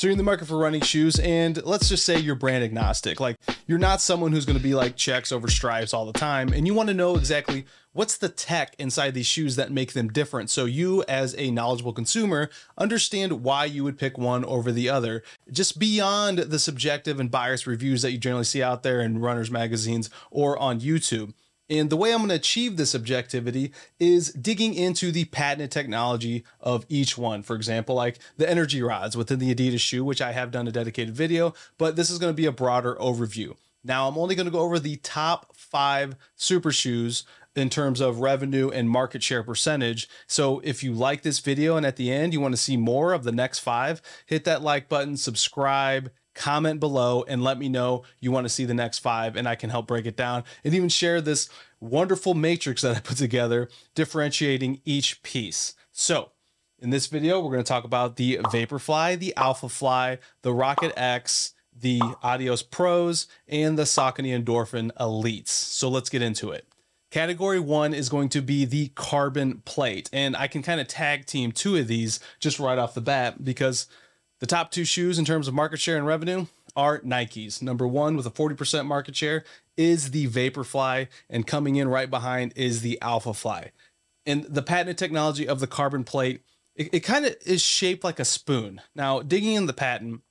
So you're in the market for running shoes, and let's just say you're brand agnostic. Like, you're not someone who's going to be like checks over stripes all the time, and you want to know exactly what's the tech inside these shoes that make them different. So you, as a knowledgeable consumer, understand why you would pick one over the other, just beyond the subjective and biased reviews that you generally see out there in runners magazines or on YouTube. And the way I'm going to achieve this objectivity is digging into the patented technology of each one. For example, like the energy rods within the Adidas shoe, which I have done a dedicated video, but this is going to be a broader overview. Now, I'm only going to go over the top 5 super shoes in terms of revenue and market share percentage. So if you like this video and at the end you want to see more of the next 5, hit that like button, subscribe, comment below, and let me know you want to see the next 5, and I can help break it down and even share this wonderful matrix that I put together differentiating each piece. So in this video, we're going to talk about the Vaporfly, the Alphafly, the Rocket X, the Adios Pros, and the Saucony Endorphin Elites. So let's get into it. Category 1 is going to be the carbon plate, and I can kind of tag team 2 of these just right off the bat, because the top 2 shoes in terms of market share and revenue are Nike's. Number 1 with a 40% market share is the Vaporfly, and coming in right behind is the Alphafly. And the patented technology of the carbon plate, it kind of is shaped like a spoon. Now, digging in the patent,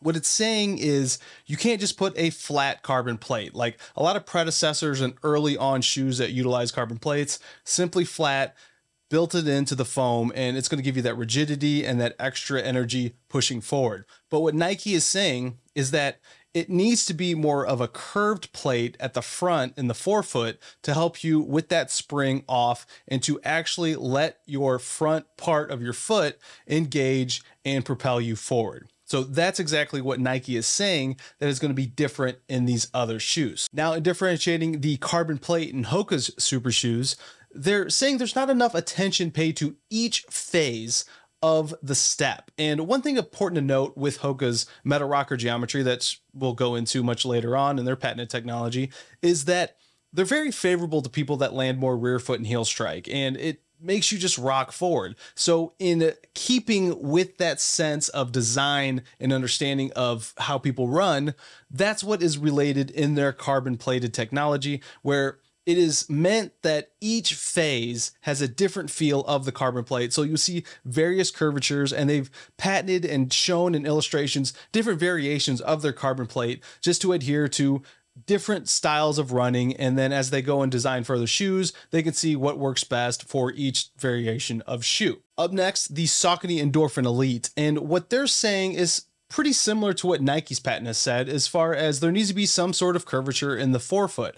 what it's saying is you can't just put a flat carbon plate. Like a lot of predecessors and early on shoes that utilize carbon plates, simply flat, built it into the foam, and it's going to give you that rigidity and that extra energy pushing forward. But what Nike is saying is that it needs to be more of a curved plate at the front in the forefoot to help you with that spring off and to actually let your front part of your foot engage and propel you forward. So that's exactly what Nike is saying that is going to be different in these other shoes. Now, in differentiating the carbon plate and Hoka's super shoes, they're saying there's not enough attention paid to each phase of the step. And one thing important to note with Hoka's Meta Rocker geometry that we'll go into much later on in their patented technology is that they're very favorable to people that land more rear foot and heel strike, and it makes you just rock forward. So in keeping with that sense of design and understanding of how people run, that's what is related in their carbon plated technology, where it is meant that each phase has a different feel of the carbon plate. So you see various curvatures, and they've patented and shown in illustrations different variations of their carbon plate just to adhere to different styles of running. And then as they go and design further shoes, they can see what works best for each variation of shoe. Up next, the Saucony Endorphin Elite. And what they're saying is pretty similar to what Nike's patent has said, as far as there needs to be some sort of curvature in the forefoot.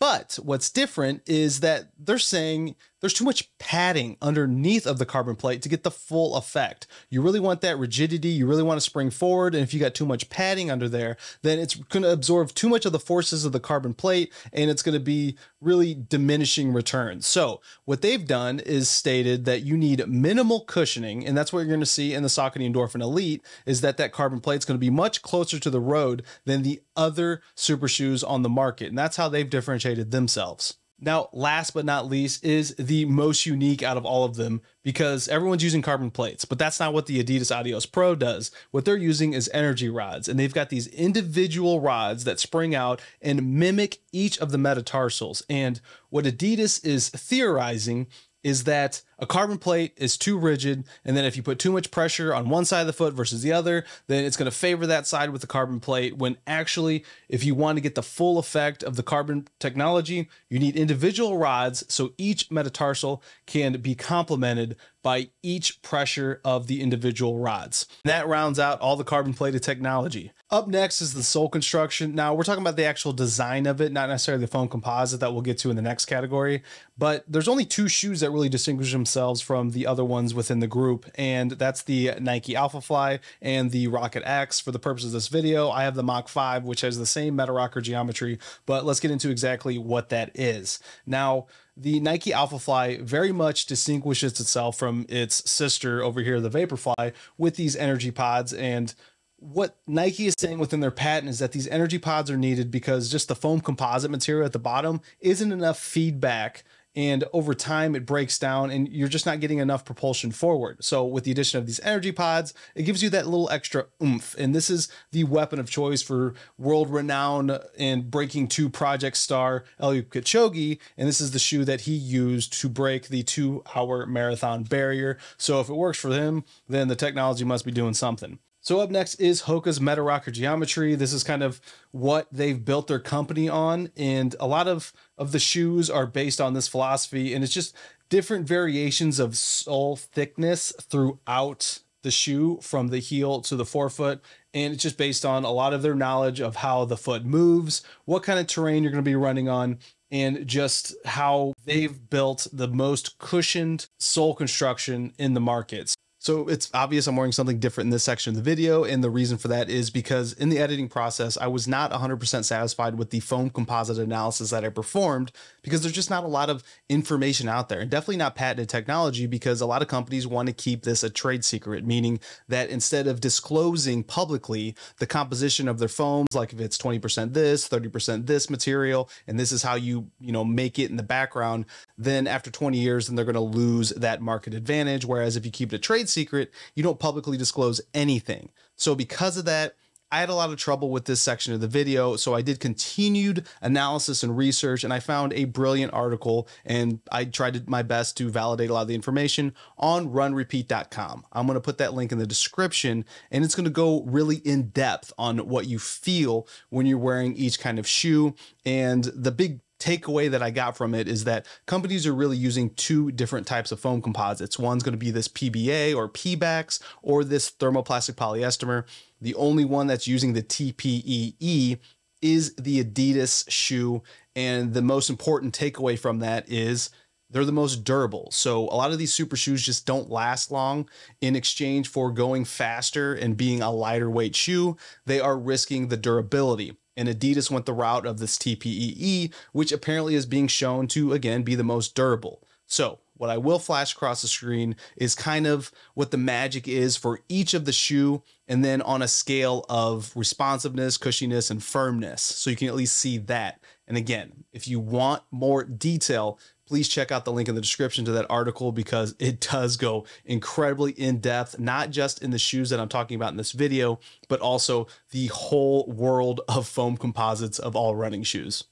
But what's different is that they're saying there's too much padding underneath of the carbon plate to get the full effect. You really want that rigidity. You really want to spring forward. And if you got too much padding under there, then it's going to absorb too much of the forces of the carbon plate, and it's going to be really diminishing returns. So what they've done is stated that you need minimal cushioning. And that's what you're going to see in the Saucony Endorphin Elite, is that that carbon plate is going to be much closer to the road than the other super shoes on the market. And that's how they've differentiated themselves. Now, last but not least is the most unique out of all of them, because everyone's using carbon plates, but that's not what the Adidas Adios Pro does. What they're using is energy rods, and they've got these individual rods that spring out and mimic each of the metatarsals. And what Adidas is theorizing is that a carbon plate is too rigid, and then if you put too much pressure on one side of the foot versus the other, then it's going to favor that side with the carbon plate, when actually, if you want to get the full effect of the carbon technology, you need individual rods, so each metatarsal can be complemented by each pressure of the individual rods. And that rounds out all the carbon plated technology. Up next is the sole construction. Now, we're talking about the actual design of it, not necessarily the foam composite that we'll get to in the next category, but there's only 2 shoes that really distinguish themselves from the other ones within the group, and that's the Nike Alphafly and the Rocket X. For the purpose of this video, I have the Mach 5, which has the same Meta Rocker geometry, but let's get into exactly what that is. Now, the Nike Alphafly very much distinguishes itself from its sister over here, the Vaporfly, with these energy pods. And what Nike is saying within their patent is that these energy pods are needed because just the foam composite material at the bottom isn't enough feedback and over time it breaks down and you're just not getting enough propulsion forward. So with the addition of these energy pods, it gives you that little extra oomph. And this is the weapon of choice for world-renowned and Breaking 2 project star Eliud Kipchoge. And this is the shoe that he used to break the 2-hour marathon barrier. So if it works for him, then the technology must be doing something. So up next is Hoka's Meta Rocker geometry. This is kind of what they've built their company on. And a lot of the shoes are based on this philosophy, and it's just different variations of sole thickness throughout the shoe from the heel to the forefoot. And it's just based on a lot of their knowledge of how the foot moves, what kind of terrain you're going to be running on, and just how they've built the most cushioned sole construction in the markets. So it's obvious I'm wearing something different in this section of the video, and the reason for that is because in the editing process, I was not 100% satisfied with the foam composite analysis that I performed, because there's just not a lot of information out there, and definitely not patented technology, because a lot of companies want to keep this a trade secret, meaning that instead of disclosing publicly the composition of their foams, like if it's 20% this, 30% this material, and this is how you make it in the background, then after 20 years, then they're going to lose that market advantage. Whereas if you keep it a trade secret, you don't publicly disclose anything. So because of that, I had a lot of trouble with this section of the video. So I did continued analysis and research, and I found a brilliant article, and I tried my best to validate a lot of the information on runrepeat.com. I'm going to put that link in the description, and it's going to go really in depth on what you feel when you're wearing each kind of shoe. And the big takeaway that I got from it is that companies are really using two different types of foam composites. One's going to be this PBA or Pebax, or this thermoplastic polyester. The only one that's using the TPEE is the Adidas shoe. And the most important takeaway from that is they're the most durable. So a lot of these super shoes just don't last long. In exchange for going faster and being a lighter weight shoe, they are risking the durability. And Adidas went the route of this TPEE, which apparently is being shown to, again, be the most durable. So what I will flash across the screen is kind of what the magic is for each of the shoe, and then on a scale of responsiveness, cushiness, and firmness. So you can at least see that. And again, if you want more detail, please check out the link in the description to that article, because it does go incredibly in depth, not just in the shoes that I'm talking about in this video, but also the whole world of foam composites of all running shoes.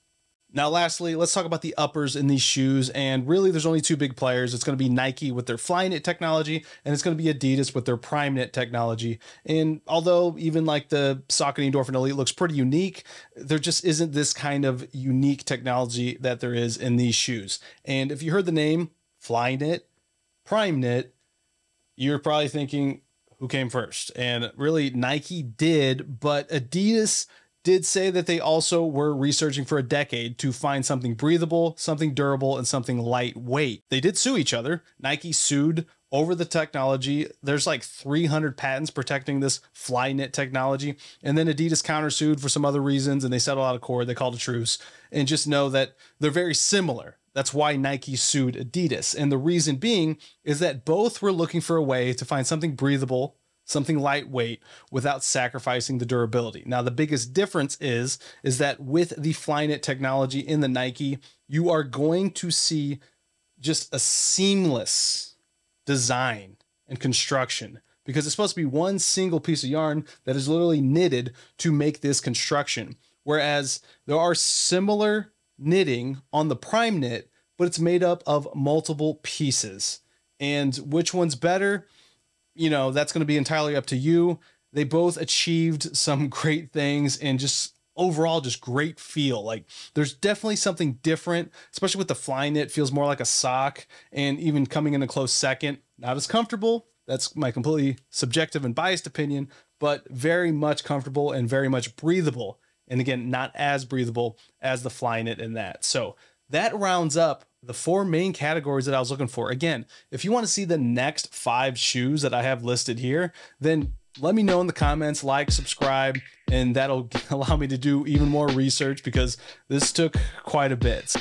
Now, lastly, let's talk about the uppers in these shoes. And really, there's only two big players. It's going to be Nike with their Flyknit technology, and it's going to be Adidas with their Primeknit technology. And although even like the Saucony Endorphin Elite looks pretty unique, there just isn't this kind of unique technology that there is in these shoes. And if you heard the name Flyknit, Primeknit, you're probably thinking, who came first? And really, Nike did, but Adidas did say that they also were researching for a decade to find something breathable, something durable, and something lightweight. They did sue each other. Nike sued over the technology. There's like 300 patents protecting this Flyknit technology. And then Adidas countersued for some other reasons, and they settled out of court. They called a truce, and just know that they're very similar. That's why Nike sued Adidas. And the reason being is that both were looking for a way to find something breathable, something lightweight, without sacrificing the durability. Now, the biggest difference is that with the Flyknit technology in the Nike, you are going to see just a seamless design and construction, because it's supposed to be one single piece of yarn that is literally knitted to make this construction. Whereas there are similar knitting on the Primeknit, but it's made up of multiple pieces. And which one's better? You know, that's going to be entirely up to you. They both achieved some great things, and just overall just great feel. Like, there's definitely something different, especially with the Flyknit, feels more like a sock, and even coming in a close second, not as comfortable. That's my completely subjective and biased opinion, but very much comfortable and very much breathable. And again, not as breathable as the Flyknit in that. So that rounds up the four main categories that I was looking for. Again, if you want to see the next 5 shoes that I have listed here, then let me know in the comments, like, subscribe, and that'll allow me to do even more research, because this took quite a bit.